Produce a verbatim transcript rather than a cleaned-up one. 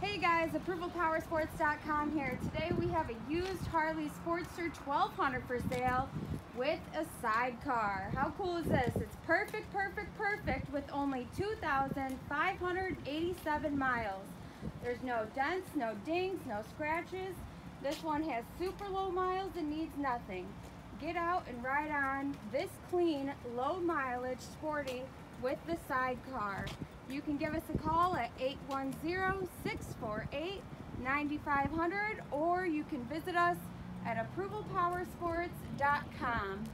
Hey guys, approval power sports dot com here. Today we have a used Harley Sportster twelve hundred for sale with a sidecar. How cool is this? It's perfect, perfect, perfect with only two thousand five hundred eighty-seven miles. There's no dents, no dings, no scratches. This one has super low miles and needs nothing. Get out and ride on this clean, low mileage, sporty with the sidecar. You can give us a call at eight one zero, six four eight, nine five zero zero or you can visit us at approval power sports dot com.